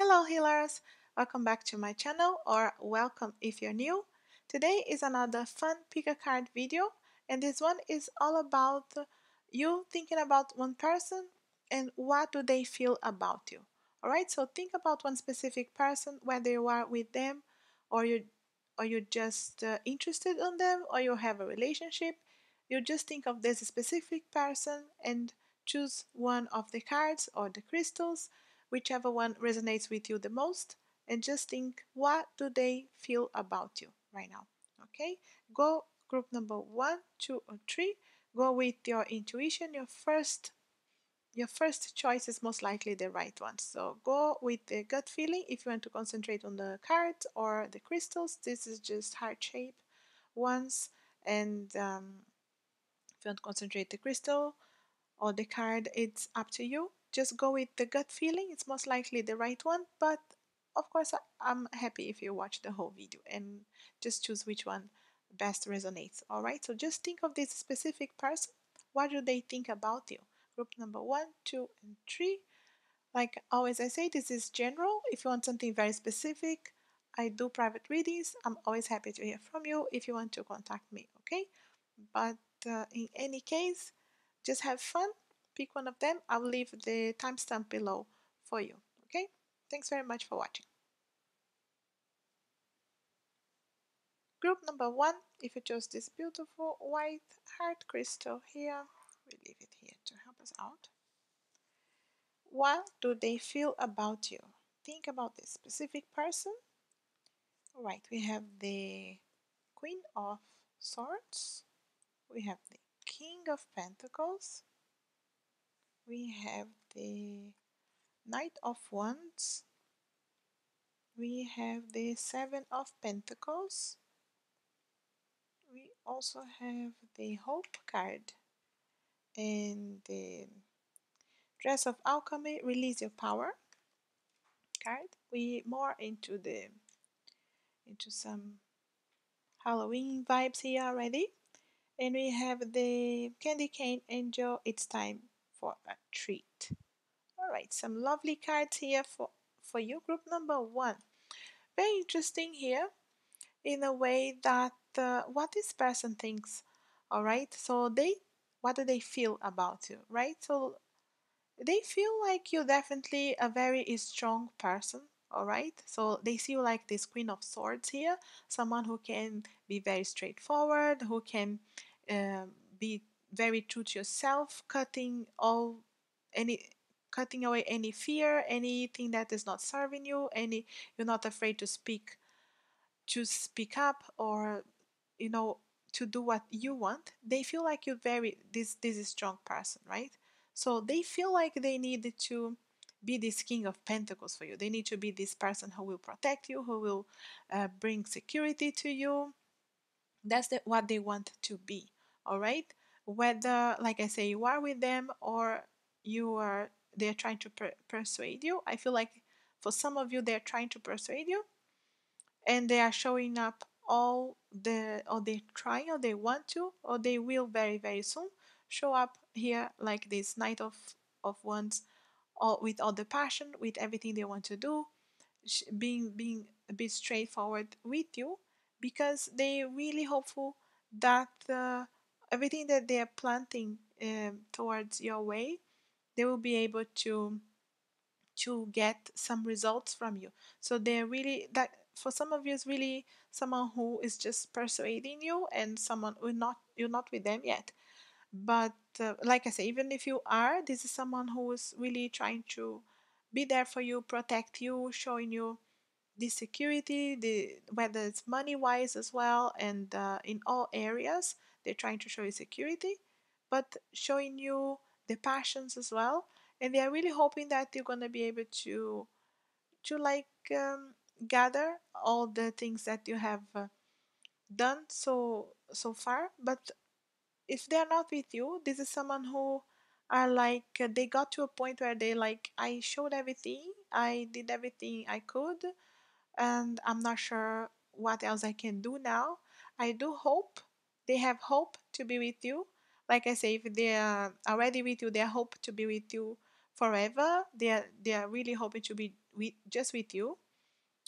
Hello healers, welcome back to my channel, or welcome if you're new. Today is another fun pick a card video, and this one is all about you thinking about one person and what do they feel about you. Alright, so think about one specific person, whether you are with them or you're just interested in them, or you have a relationship. You just think of this specific person and choose one of the cards or the crystals, whichever one resonates with you the most, and just think, what do they feel about you right now? Okay, go group number 1, 2, or 3. Go with your intuition. Your first choice is most likely the right one, so go with the gut feeling. If you want to concentrate on the cards or the crystals, this is just heart shape ones, and if you want to concentrate the crystal or the card, it's up to you. Just go with the gut feeling. It's most likely the right one, but of course I'm happy if you watch the whole video and just choose which one best resonates. Alright, so just think of this specific person. What do they think about you? Group number 1, 2, and 3. Like always I say, this is general. If you want something very specific, I do private readings. I'm always happy to hear from you if you want to contact me, okay? But in any case, just have fun. Pick one of them. I will leave the timestamp below for you. Okay? Thanks very much for watching. Group number 1, if you chose this beautiful white heart crystal here, we leave it here to help us out. What do they feel about you? Think about this specific person. Right, we have the Queen of Swords. We have the King of Pentacles. We have the Knight of Wands. We have the Seven of Pentacles. We also have the Hope card and the Dress of Alchemy, Release Your Power card. We more into some Halloween vibes here already. And we have the Candy Cane Angel, It's Time for a Treat. Alright, some lovely cards here for you. Group number 1. Very interesting here in a way that what this person thinks. Alright, so what do they feel about you, right? So they feel like you're definitely a very strong person. Alright, so they see you like this Queen of Swords here, someone who can be very straightforward, who can be very true to yourself, cutting away any fear, anything that is not serving you, you're not afraid to speak up, or to do what you want. They feel like you're this is strong person, right? So they feel like they need to be this King of Pentacles for you. They need to be this person who will protect you, who will bring security to you. That's what they want to be. All right, whether, like I say, you are with them or they're trying to persuade you. I feel like for some of you, they're trying to persuade you, and they are showing up or they want to, or they will very, very soon show up here like this Knight of Wands, or with all the passion, with everything they want to do, being a bit straightforward with you, because they're really hopeful that everything that they are planting towards your way, they will be able to get some results from you. So they're really, that for some of you is really someone who is just persuading you, and someone who you're not with them yet. But like I say, even if you are, this is someone who is really trying to be there for you, protect you, showing you the security, whether it's money-wise as well, and in all areas. They're trying to show you security, but showing you the passions as well. And they are really hoping that you're going to be able to gather all the things that you have done so far. But if they're not with you, this is someone who are like, they got to a point where they like, I showed everything, I did everything I could, and I'm not sure what else I can do now. I do hope. They have hope to be with you. Like I say, if they are already with you, they hope to be with you forever. They are really hoping to be just with you,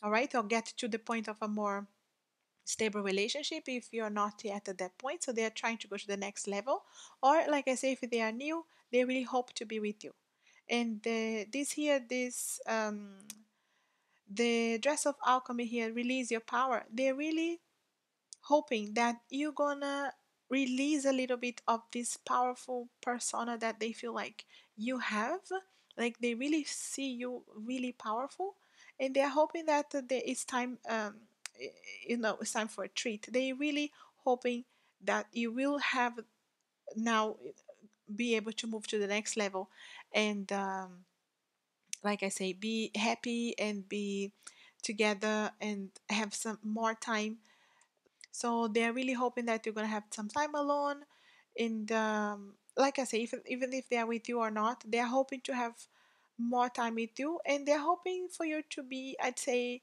all right, or get to the point of a more stable relationship if you're not yet at that point. So they are trying to go to the next level, or like I say, if they are new, they really hope to be with you. And the dress of alchemy here, release your power, they're really hoping that you're gonna release a little bit of this powerful persona that they feel like you have. Like they really see you really powerful, and they're hoping that it's time, it's time for a treat. They're really hoping that you will have now be able to move to the next level and like I say, be happy and be together and have some more time. So they're really hoping that you're gonna have some time alone. And like I say, even if they are with you or not, they're hoping to have more time with you, and they're hoping for you to be, I'd say,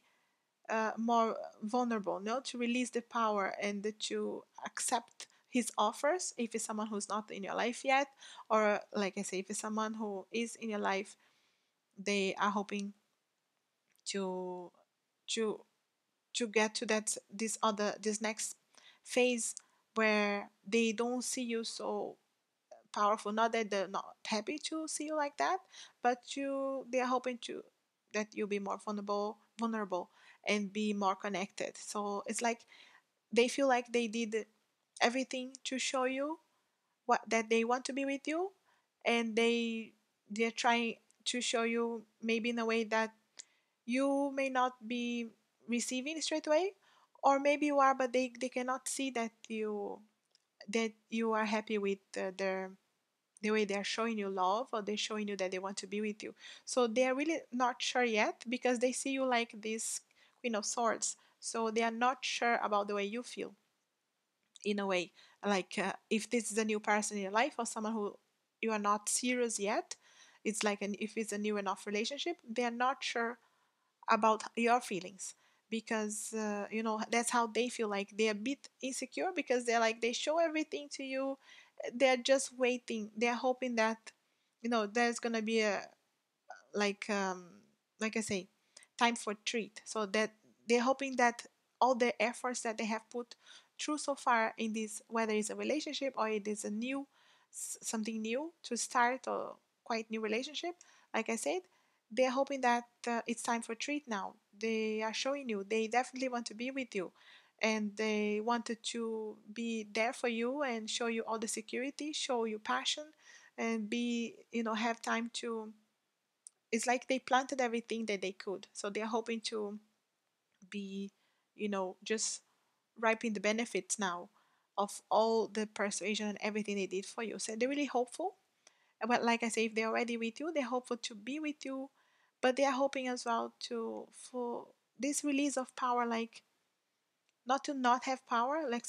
more vulnerable, no, to release the power and to accept his offers if it's someone who's not in your life yet, or like I say, if it's someone who is in your life, they are hoping to get to this next phase where they don't see you so powerful. Not that they're not happy to see you like that, but they're hoping that you'll be more vulnerable and be more connected. So it's like they feel like they did everything to show you that they want to be with you, and they're trying to show you maybe in a way that you may not be receiving straight away, or maybe you are, but they cannot see that you are happy with the way they are showing you love, or they're showing you that they want to be with you. So they are really not sure yet, because they see you like this Queen of Swords, so they are not sure about the way you feel, in a way, like if this is a new person in your life, or someone who you are not serious yet. It's like if it's a new enough relationship, they are not sure about your feelings, because that's how they feel. Like they're a bit insecure, because they're like, they show everything to you, they're just waiting, they're hoping that there's gonna be a like I say, time for treat. So that they're hoping that all the efforts that they have put through so far in this, whether it's a relationship or it is something new to start, or quite new relationship, like I said, they're hoping that it's time for treat now. They are showing you they definitely want to be with you, and they wanted to be there for you and show you all the security, show you passion, and be have time to. It's like they planted everything that they could, so they're hoping to be just reaping the benefits now of all the persuasion and everything they did for you. So they're really hopeful. But like I say, if they're already with you, they're hopeful to be with you, but they are hoping as well for this release of power, like not to not have power. Like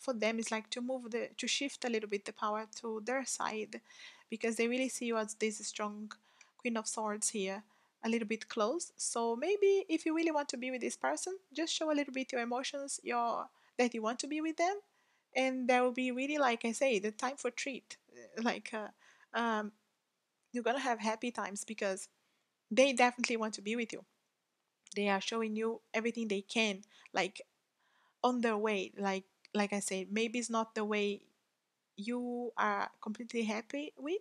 for them, it's like to shift a little bit the power to their side, because they really see you as this strong Queen of Swords here, a little bit close. So maybe if you really want to be with this person, just show a little bit your emotions, that you want to be with them, and there will be really, like I say, the time for treat, like. You're gonna have happy times, because they definitely want to be with you. They are showing you everything they can, like on their way. Like I said, maybe it's not the way you are completely happy with,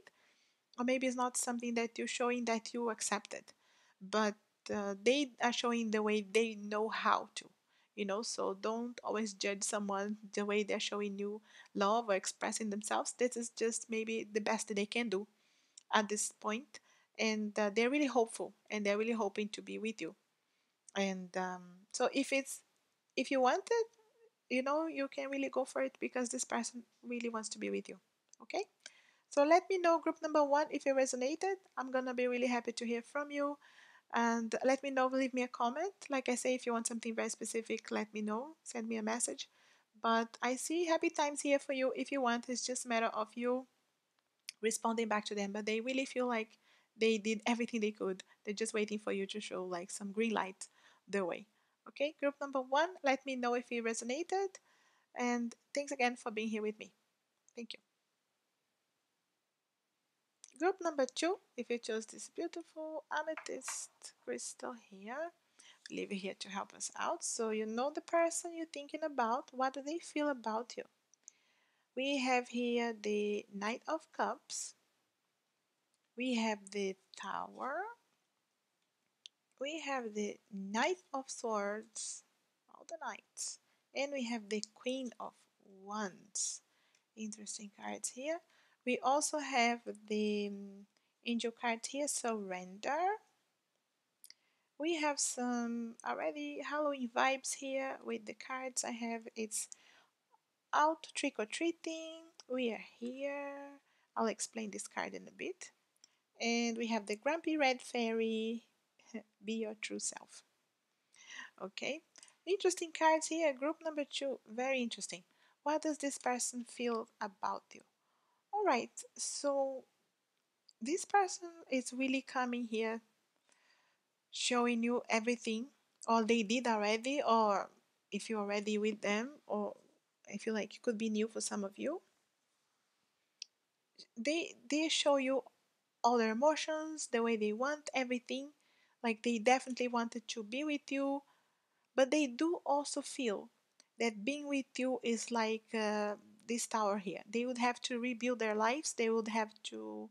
or maybe it's not something that you're showing that you accepted, but they are showing the way they know how to, so don't always judge someone the way they're showing you love or expressing themselves. This is just maybe the best that they can do at this point, and they're really hopeful, and they're really hoping to be with you. And so if you want it, you can really go for it, because this person really wants to be with you. Okay, so let me know, group number one, if it resonated. I'm gonna be really happy to hear from you. And let me know, leave me a comment. Like I say, if you want something very specific, let me know, send me a message. But I see happy times here for you if you want. It's just a matter of you responding back to them, but they really feel like they did everything they could. They're just waiting for you to show like some green light their way. Okay, group number one, let me know if it resonated, and thanks again for being here with me. Thank you. Group number 2, if you chose this beautiful amethyst crystal here, leave it here to help us out. So you know the person you're thinking about, what do they feel about you? We have here the Knight of Cups, we have the Tower, we have the Knight of Swords, all the knights, and we have the Queen of Wands. Interesting cards here. We also have the angel card here, surrender. We have some already Halloween vibes here with the cards I have. It's out trick-or-treating. We are here. I'll explain this card in a bit. And we have the grumpy red fairy. Be your true self. Okay. Interesting cards here. Group number 2. Very interesting. What does this person feel about you? Alright, so this person is really coming here showing you everything, or they did already, or if you're already with them, or I feel like it could be new for some of you. They show you all their emotions, the way they want everything, like they definitely wanted to be with you, but they do also feel that being with you is like this tower here. They would have to rebuild their lives. They would have to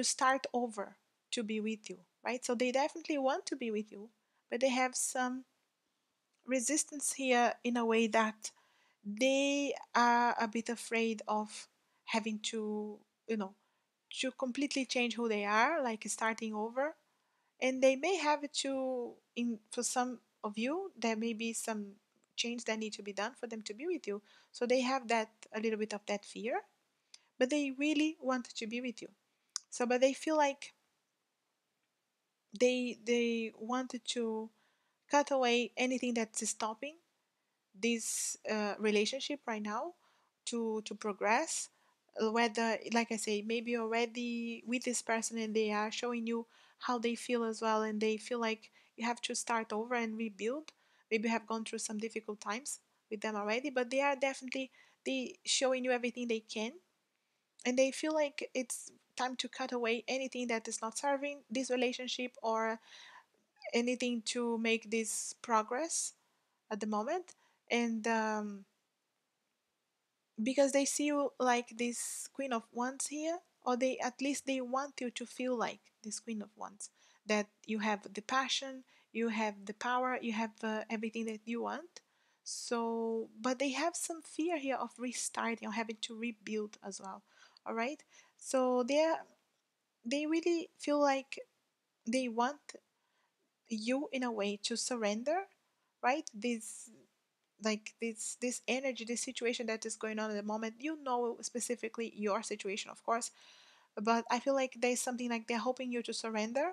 start over to be with you, right? So they definitely want to be with you, but they have some resistance here in a way that they are a bit afraid of having to, you know, to completely change who they are, like starting over. And they may have to, for some of you, there may be some change that need to be done for them to be with you. So they have that, a little bit of that fear, but they really want to be with you. So, but they feel like they wanted to cut away anything that's stopping this relationship right now to progress. Whether, like I say, maybe already with this person and they are showing you how they feel as well, and they feel like you have to start over and rebuild. Maybe you have gone through some difficult times with them already, but they are definitely showing you everything they can, and they feel like it's time to cut away anything that is not serving this relationship or anything to make this progress at the moment. And because they see you like this Queen of Wands here, or they at least they want you to feel like this Queen of Wands, that you have the passion, you have the power, you have everything that you want. So, but they have some fear here of restarting or having to rebuild as well. All right. So they really feel like they want you in a way to surrender, right? This energy, this situation that is going on at the moment. You know specifically your situation, of course, but I feel like there's something like they're hoping you to surrender.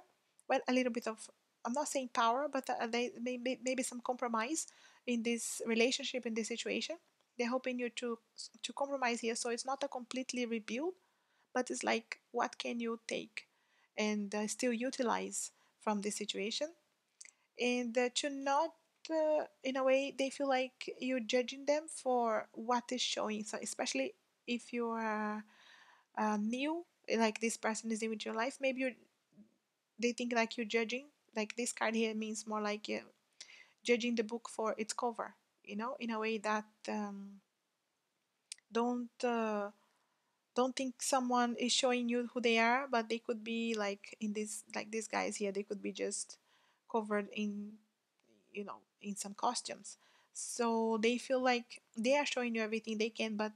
Well, a little bit of, I'm not saying power, but they maybe some compromise in this relationship, in this situation. They're hoping you to compromise here, so it's not a completely rebuild, but it's like, what can you take and still utilize from this situation? And to not, in a way, they feel like you're judging them for what is showing. So especially if you are new, like this person is new with your life, maybe they think like you're judging. Like this card here means more like judging the book for its cover, you know, in a way that don't think someone is showing you who they are, but they could be like in this, like these guys here, they could be just covered in, you know, in some costumes. So they feel like they are showing you everything they can, but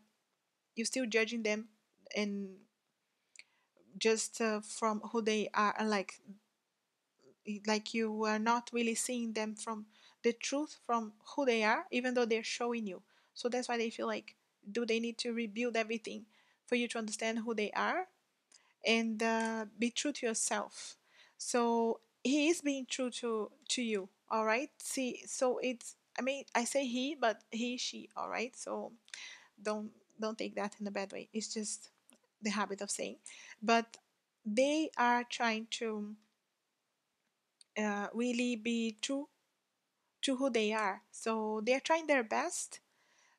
you're still judging them and just from who they are, like you are not really seeing them from the truth, from who they are, even though they're showing you. So that's why they feel like, do they need to rebuild everything for you to understand who they are and be true to yourself? So he is being true to you, all right? See, so it's, I mean, I say he, but he, she, all right? So don't take that in a bad way. It's just the habit of saying. But they are trying to really be true to who they are. So they're trying their best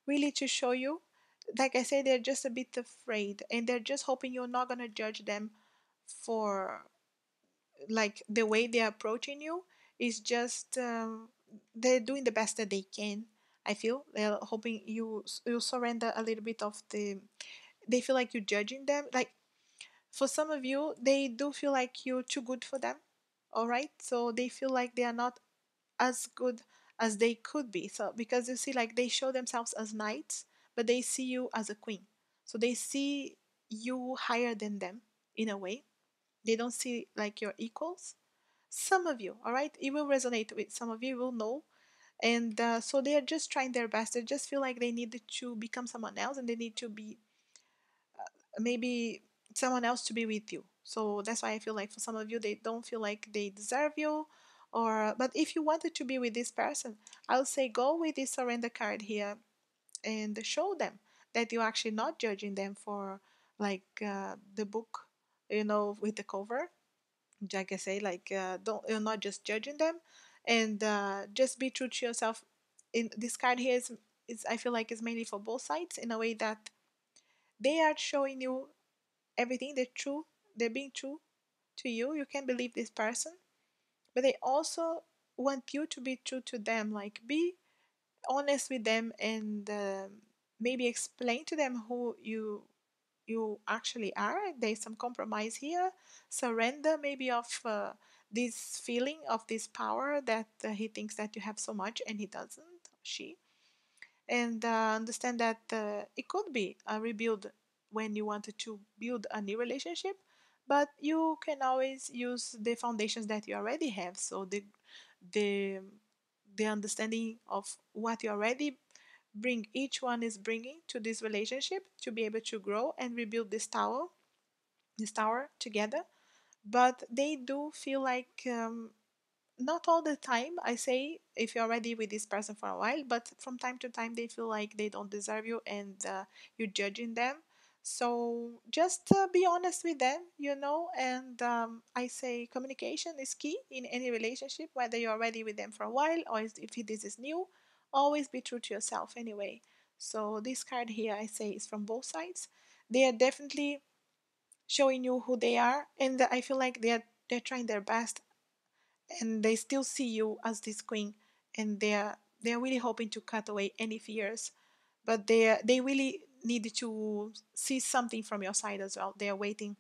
really to show you. Like I said, they're just a bit afraid, and they're just hoping you're not going to judge them for like the way they're approaching you is just they're doing the best that they can. I feel they're hoping you surrender a little bit of the. They feel like you're judging them. Like for some of you, they do feel like you're too good for them. All right, so they feel like they are not as good as they could be. So because you see, like they show themselves as knights, but they see you as a queen. So they see you higher than them in a way. They don't see like your equals. Some of you, all right, it will resonate with some of you. You will know. And so they are just trying their best. They just feel like they need to become someone else, and they need to be maybe someone else to be with you. So that's why I feel like for some of you, they don't feel like they deserve you. Or but if you wanted to be with this person, I'll say go with this surrender card here and show them that you're actually not judging them for like the book, you know, with the cover. Like I say, like you're not just judging them. And just be true to yourself. In this card here is I feel like is mainly for both sides, in a way that they are showing you everything. They're being true to you. You can believe this person, but they also want you to be true to them. Like be honest with them, and maybe explain to them who you actually are. There's some compromise here, surrender maybe of this feeling of this power that he thinks that you have so much and he doesn't, she. And understand that it could be a rebuild when you wanted to build a new relationship, but you can always use the foundations that you already have. So the understanding of what you already bring, each one is bringing to this relationship to be able to grow and rebuild this tower together. But they do feel like not all the time, I say, if you're already with this person for a while, but from time to time they feel like they don't deserve you, and you're judging them. So just be honest with them, you know. And I say communication is key in any relationship, whether you're already with them for a while or if this is new. Always be true to yourself anyway. So this card here, I say, is from both sides. They are definitely showing you who they are, and I feel like they're trying their best, and they still see you as this queen, and they're really hoping to cut away any fears, but they really need to see something from your side as well. They are waiting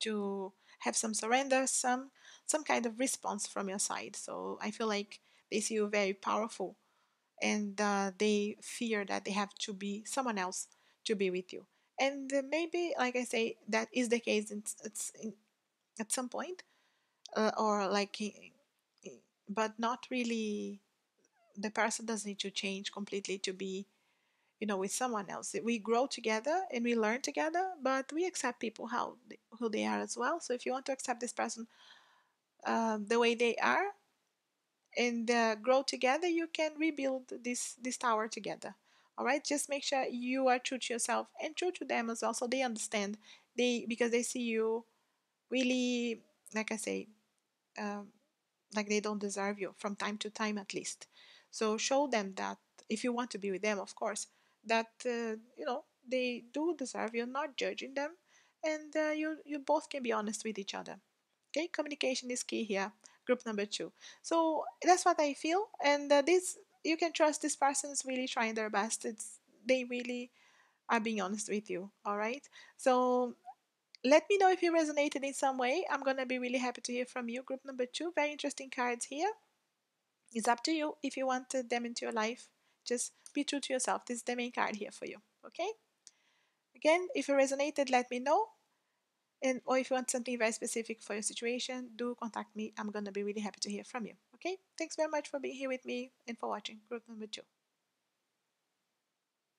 to have some surrender, some kind of response from your side. So I feel like they see you very powerful, and they fear that they have to be someone else to be with you. And maybe, like I say, that is the case at some point, or like, but not really. The person doesn't need to change completely to be, you know, with someone else. We grow together and we learn together, but we accept people who they are as well. So if you want to accept this person the way they are and grow together, you can rebuild this tower together. All right, just make sure you are true to yourself and true to them as well, so they understand. Because they see you really, like I say, like they don't deserve you from time to time at least. So show them that, if you want to be with them, of course, that, you know, they do deserve you, not judging them. And you both can be honest with each other. Okay, communication is key here, group number 2. So that's what I feel. And you can trust this person is really trying their best. They really are being honest with you, all right? So let me know if you resonated in some way. I'm going to be really happy to hear from you. Group number 2, very interesting cards here. It's up to you if you want them into your life. Just be true to yourself. This is the main card here for you, okay? Again, if you resonated, let me know. Or if you want something very specific for your situation, do contact me. I'm going to be really happy to hear from you. Okay? Thanks very much for being here with me and for watching group number 2.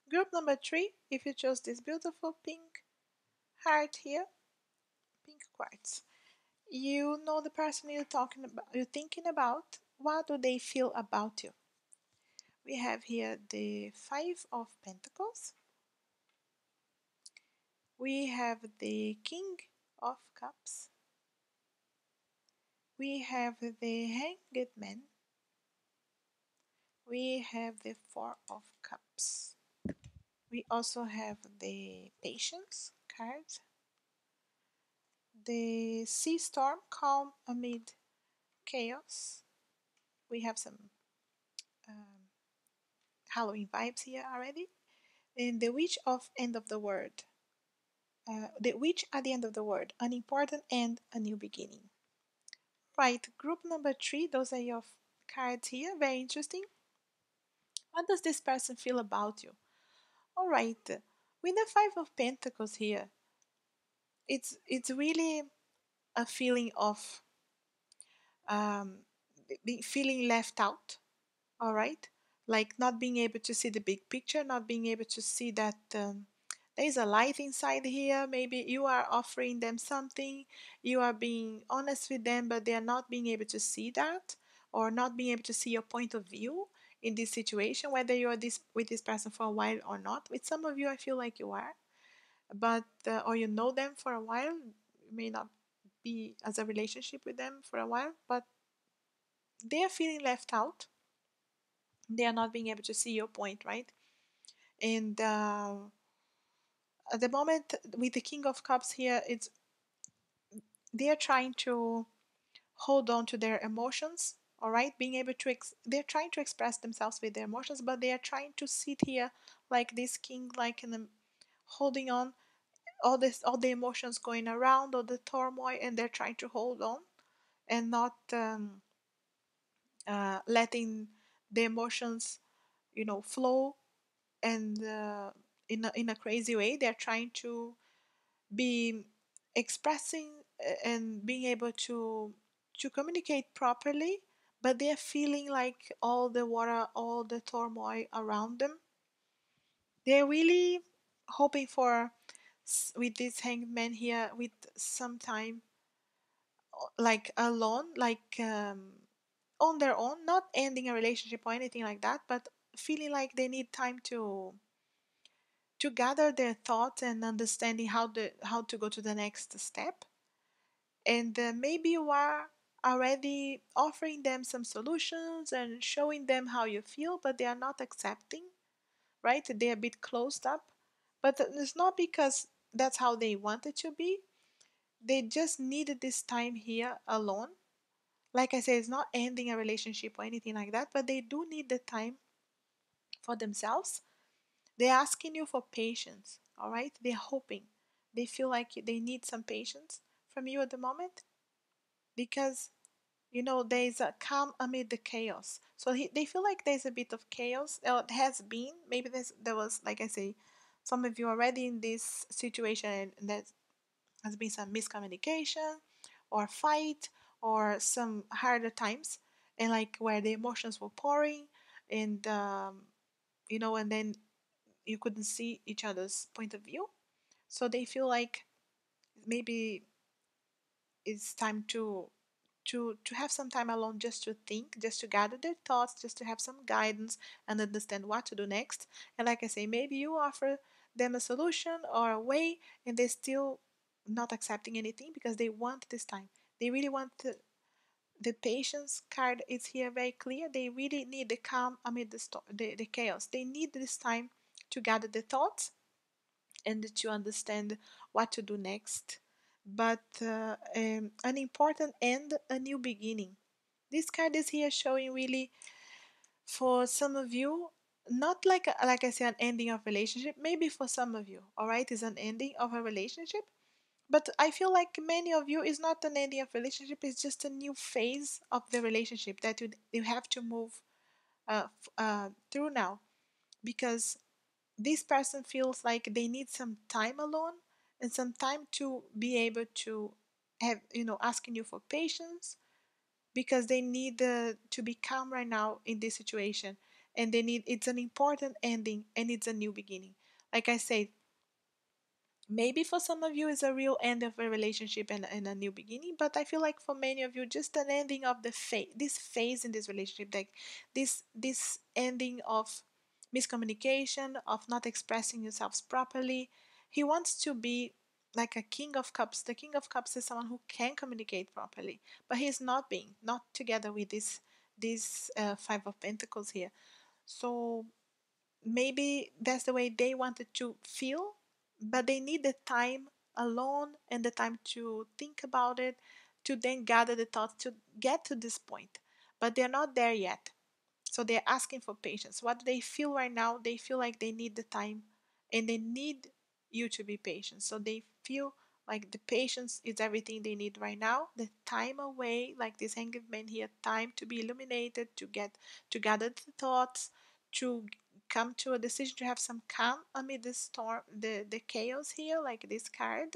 Group number 3, if you chose this beautiful pink heart here, pink quartz, you know the person you're thinking about. What do they feel about you? We have here the 5 of Pentacles. We have the King of Cups. We have the Hanged Man. We have the 4 of Cups. We also have the Patience card. the sea storm, calm amid chaos. We have some Halloween vibes here already. And the witch of end of the world. The witch at the end of the world, an important end, a new beginning. Right, group number 3, those are your cards here, very interesting. What does this person feel about you? All right, with the 5 of Pentacles here, it's really a feeling of feeling left out, all right? Like not being able to see the big picture, not being able to see that there is a light inside here. Maybe you are offering them something, you are being honest with them, but they are not being able to see that, or not being able to see your point of view in this situation, whether you are with this person for a while or not. With some of you, I feel like you are, but or you know them for a while. You may not be as a relationship with them for a while, but they are feeling left out. They are not being able to see your point, right? And at the moment, with the King of Cups here, they are trying to hold on to their emotions, all right? Being able to, they're trying to express themselves with their emotions, but they are trying to sit here like this king, like holding on, all the emotions going around, all the turmoil, and they're trying to hold on and not letting the emotions, you know, flow, and in a crazy way. They're trying to be expressing and being able to communicate properly, but they're feeling like all the water, all the turmoil around them. They're really hoping for, with this Hanged Man here, with some time like alone, like on their own, not ending a relationship or anything like that, but feeling like they need time to gather their thoughts and understanding how to go to the next step. And maybe you are already offering them some solutions and showing them how you feel, but they are not accepting, right? They are a bit closed up, but it's not because that's how they want it to be. They just needed this time here alone. Like I said, it's not ending a relationship or anything like that, but they do need the time for themselves. They're asking you for patience, all right? They're hoping. They feel like they need some patience from you at the moment, because, you know, there's a calm amid the chaos. So they feel like there's a bit of chaos. It has been. Maybe there was, like I say, some of you already in this situation, and there has been some miscommunication or fight or some harder times, and like where the emotions were pouring, and, you know, and then you couldn't see each other's point of view. So they feel like maybe it's time to have some time alone, just to think, just to gather their thoughts, just to have some guidance and understand what to do next. And like I say, maybe you offer them a solution or a way, and they're still not accepting anything because they want this time. They really want the patience card is here, very clear. They really need the calm amid the chaos. They need this time to gather the thoughts and to understand what to do next. But an important end, a new beginning. This card is here showing really, for some of you, not like I said, an ending of relationship. Maybe for some of you, all right, is an ending of a relationship. But I feel like many of you, is not an ending of relationship. It's just a new phase of the relationship that you have to move through now, because this person feels like they need some time alone and some time to be able to have, you know, asking you for patience, because they need to be calm right now in this situation, and they need, it's an important ending and it's a new beginning. Like I said, maybe for some of you it's a real end of a relationship and a new beginning, but I feel like for many of you, just an ending of the this phase in this relationship, like this ending of miscommunication, of not expressing yourselves properly. He wants to be like a King of Cups. The King of Cups is someone who can communicate properly, but he's not being, not together with this 5 of Pentacles here. So maybe that's the way they wanted to feel, but they need the time alone and the time to think about it, to then gather the thoughts to get to this point. But they're not there yet. So they're asking for patience. What they feel right now, they feel like they need the time and they need you to be patient. So they feel like the patience is everything they need right now. The time away, like this hanged man here, time to be illuminated, to gather the thoughts, to come to a decision, to have some calm amid the storm, the chaos here, like this card.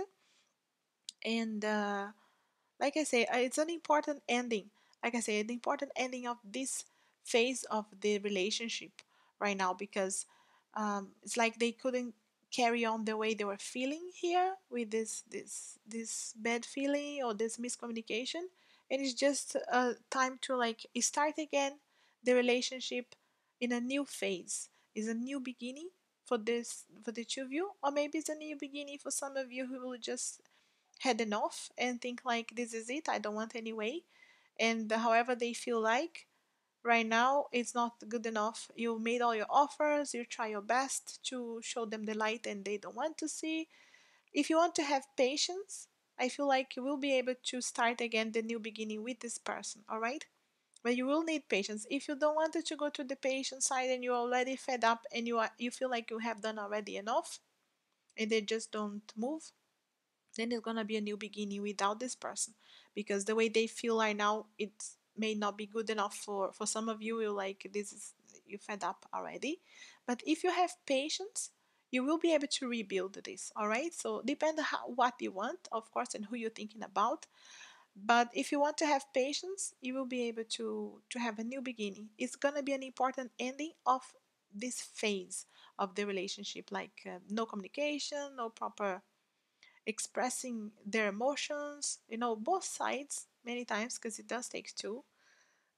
And like I say, it's an important ending. Like I say, an important ending of this phase of the relationship right now, because it's like they couldn't carry on the way they were feeling here with this bad feeling or this miscommunication, and it's just a time to like start again the relationship in a new phase. Is a new beginning for the two of you, or maybe it's a new beginning for some of you who will just had enough and think like this is it, I don't want anyway, and however they feel like right now, it's not good enough. You made all your offers, you try your best to show them the light and they don't want to see. If you want to have patience, I feel like you will be able to start again the new beginning with this person, all right? But you will need patience. If you don't want to go to the patient side and you're already fed up and you feel like you have done already enough and they just don't move, then it's going to be a new beginning without this person, because the way they feel right now, it's may not be good enough for some of you. You're like, this is, you fed up already. But if you have patience, you will be able to rebuild this, all right? So depend on what you want, of course, and who you're thinking about. But if you want to have patience, you will be able to have a new beginning. It's going to be an important ending of this phase of the relationship, like no communication, no proper expressing their emotions, you know, both sides many times, because it does take two,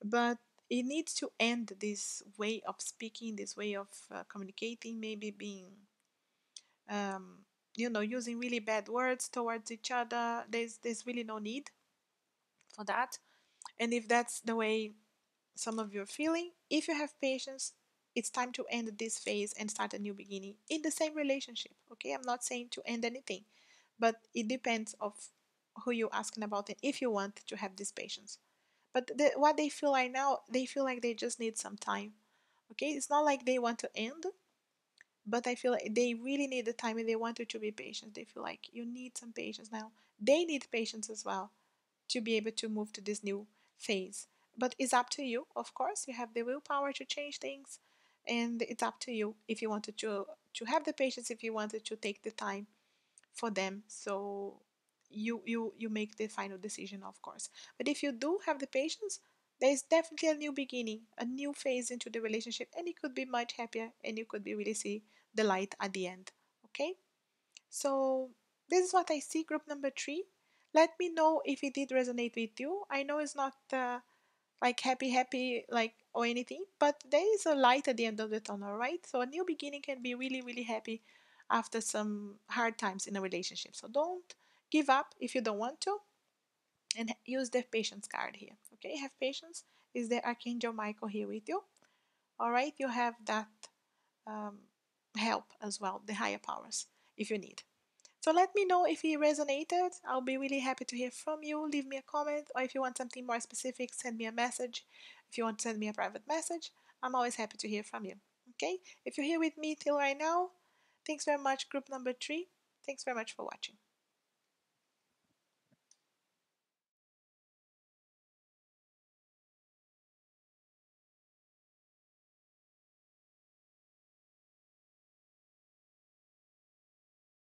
but it needs to end this way of speaking, this way of communicating, maybe being, you know, using really bad words towards each other. There's really no need for that. And if that's the way some of you are feeling, if you have patience, it's time to end this phase and start a new beginning in the same relationship, okay? I'm not saying to end anything, but it depends of who you're asking about and if you want to have this patience. But what they feel right now, they feel like they just need some time, okay? It's not like they want to end, but I feel like they really need the time and they want you to be patient. They feel like you need some patience now. They need patience as well to be able to move to this new phase. But it's up to you, of course. You have the willpower to change things, and it's up to you if you wanted to have the patience, if you wanted to take the time for them. So you make the final decision, of course. But if you do have the patience, there is definitely a new beginning, a new phase into the relationship, and you could be much happier and you could be really see the light at the end, okay? So this is what I see, group number 3. Let me know if it did resonate with you. I know it's not like happy like or anything, but there is a light at the end of the tunnel, right? So a new beginning can be really, really happy after some hard times in a relationship. So don't give up if you don't want to, and use the patience card here, okay? Have patience is the Archangel Michael here with you, all right? You have that help as well, the higher powers, if you need. So let me know if it resonated. I'll be really happy to hear from you. Leave me a comment, or if you want something more specific, send me a message. If you want to send me a private message, I'm always happy to hear from you, okay? If you're here with me till right now, thanks very much, group number 3. Thanks very much for watching.